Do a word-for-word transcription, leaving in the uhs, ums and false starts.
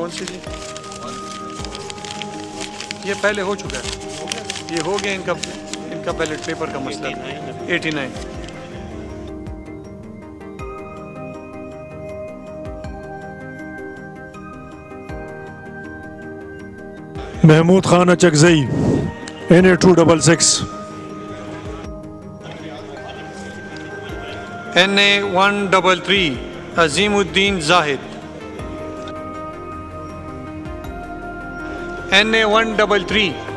कौन सी थी? ये पहले हो चुका है, ये हो गया इनका इनका बैलेट पेपर का मसला eighty nine. Mahmood Khan Achakzai N A two six six. N A one three three Azimuddin Zahid. N A one three three